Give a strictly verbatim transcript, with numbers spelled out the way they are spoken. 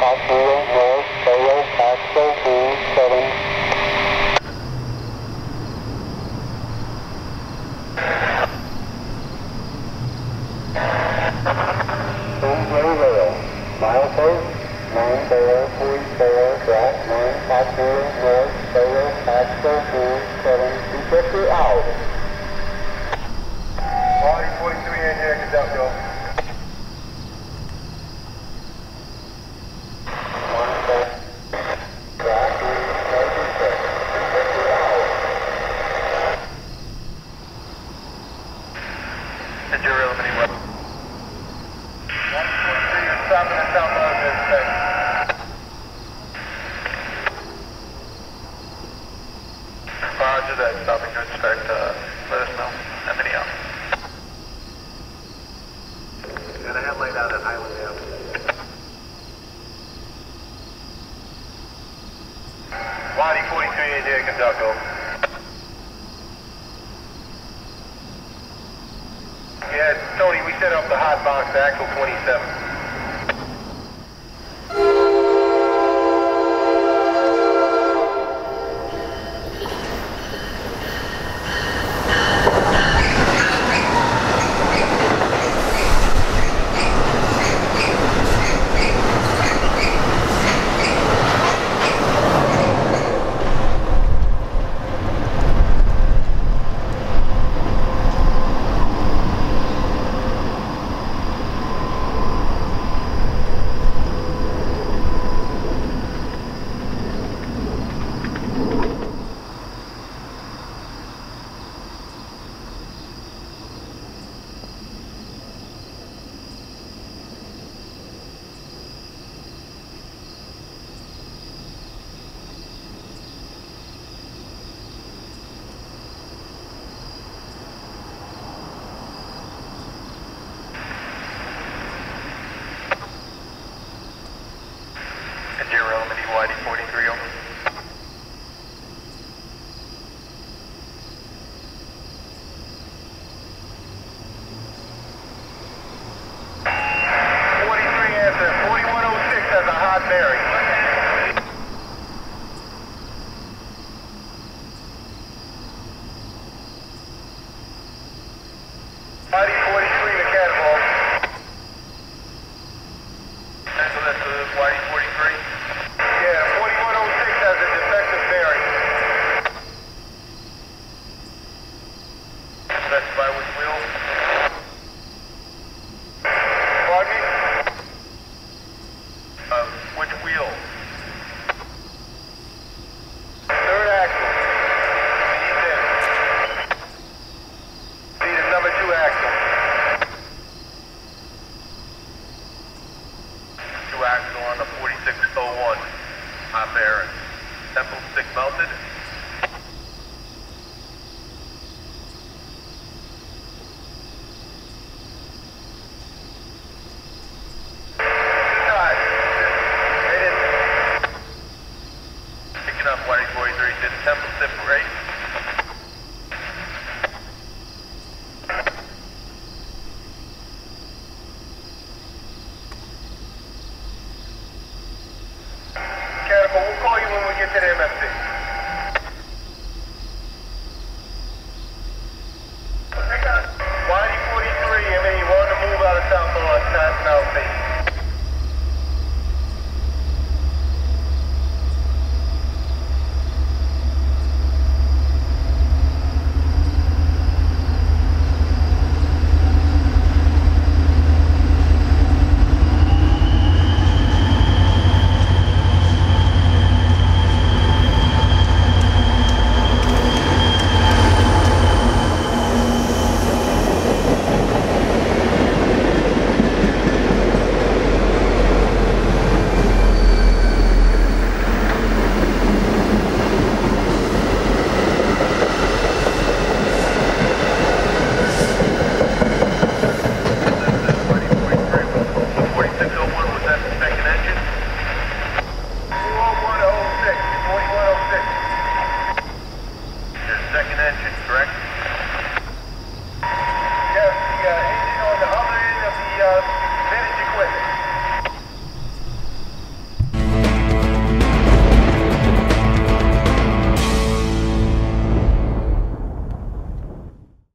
We'll call you when we get to the M F C.